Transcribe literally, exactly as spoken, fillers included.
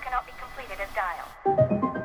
cannot be completed as dialed.